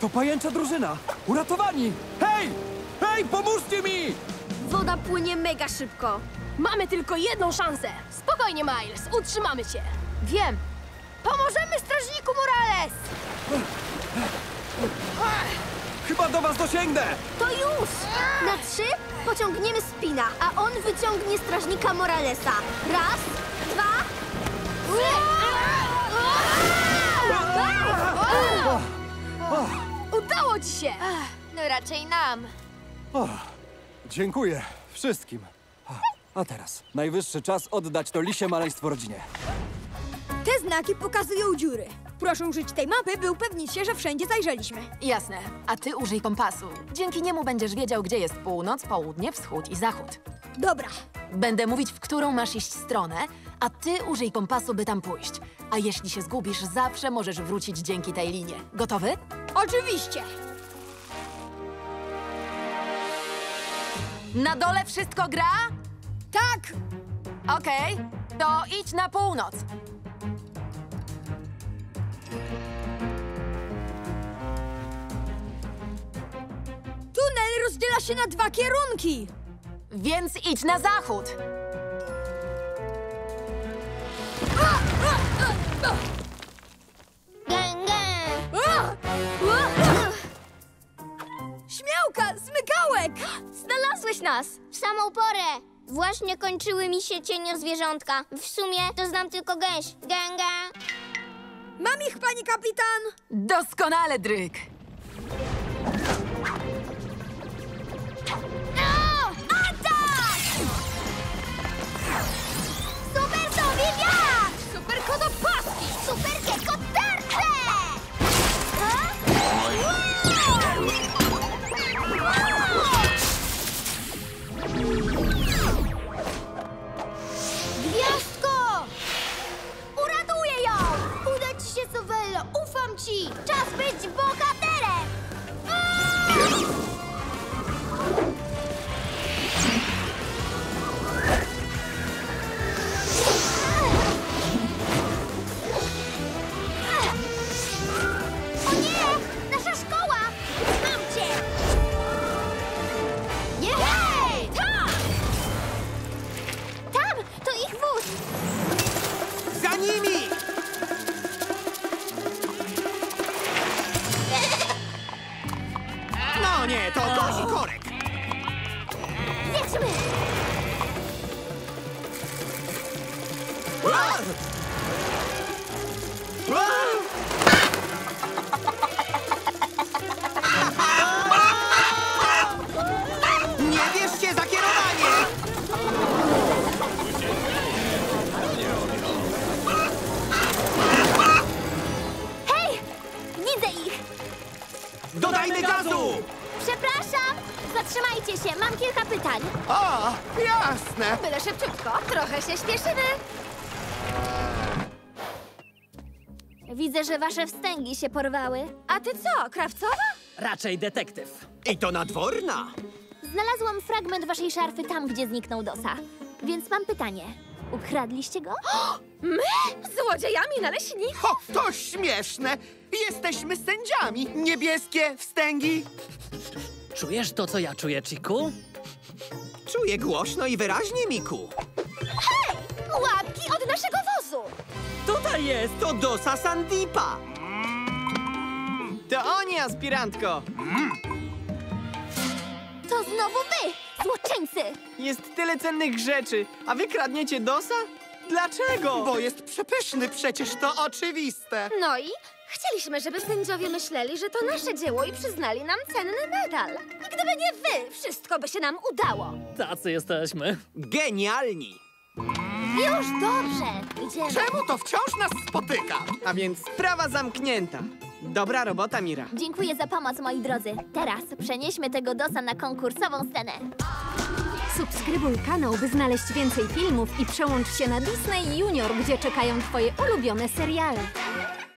To pajęcza drużyna! Uratowani! Hej! Hej, pomóżcie mi! Woda płynie mega szybko. Mamy tylko jedną szansę. Spokojnie, Miles, utrzymamy cię. Wiem. Pomożemy strażniku, Morales! Chyba do was dosięgnę! To już! Na 3 pociągniemy Spina, a on wyciągnie strażnika Moralesa. Raz, 2, 3! Udało ci się! No raczej nam. Dziękuję wszystkim. A teraz najwyższy czas oddać to lisie maleństwo rodzinie. Te znaki pokazują dziury. Proszę użyć tej mapy, by upewnić się, że wszędzie zajrzeliśmy. Jasne. A ty użyj kompasu. Dzięki niemu będziesz wiedział, gdzie jest północ, południe, wschód i zachód. Dobra. Będę mówić, w którą masz iść stronę, a ty użyj kompasu, by tam pójść. A jeśli się zgubisz, zawsze możesz wrócić dzięki tej linie. Gotowy? Oczywiście. Na dole wszystko gra? Tak. Okej. To idź na północ. Tunel rozdziela się na 2 kierunki. Więc idź na zachód. Gęga! Śmiałka, Zmykałek! Znalazłeś nas! W samą porę. Właśnie kończyły mi się cienie zwierzątka. W sumie to znam tylko gęś. Gęga! Mam ich, pani kapitan! Doskonale, Dryk! Atak! Super sobie wiatr! Super kodo paski! Super kieko tarcze! Gwiazdko! Uratuję ją! Uda ci się, Sowello! Ufam ci! Czas być bohaterem! Nie, to kozi korek! Jedźmy! Nie bierzcie za kierowanie! Hej! Widzę ich! Dodajmy gazu! Przepraszam! Zatrzymajcie się, mam kilka pytań. O, jasne! Byle szybciutko, trochę się śpieszymy. Widzę, że wasze wstęgi się porwały. A ty co, krawcowa? Raczej detektyw. I to nadworna! Znalazłam fragment waszej szarfy tam, gdzie zniknął Dosa. Więc mam pytanie. Ukradliście go? My? Złodziejami na leśniku? Ho, to śmieszne! Jesteśmy sędziami! Niebieskie wstęgi! Czujesz to, co ja czuję, Cziku? Czuję głośno i wyraźnie, Miku. Hej! Łapki od naszego wozu! Tutaj jest! To Dosa Sandipa! To oni, aspirantko! To znowu wy, złoczyńcy! Jest tyle cennych rzeczy, a wy kradniecie Dosa? Dlaczego? Bo jest przepyszny, przecież to oczywiste. No i? Chcieliśmy, żeby sędziowie myśleli, że to nasze dzieło i przyznali nam cenny medal. I gdyby nie wy, wszystko by się nam udało. Tacy jesteśmy. Genialni! Już dobrze, idziemy. Czemu to wciąż nas spotyka? A więc sprawa zamknięta. Dobra robota, Mira. Dziękuję za pomoc, moi drodzy. Teraz przenieśmy tego Dosa na konkursową scenę. Subskrybuj kanał, by znaleźć więcej filmów i przełącz się na Disney Junior, gdzie czekają twoje ulubione seriale.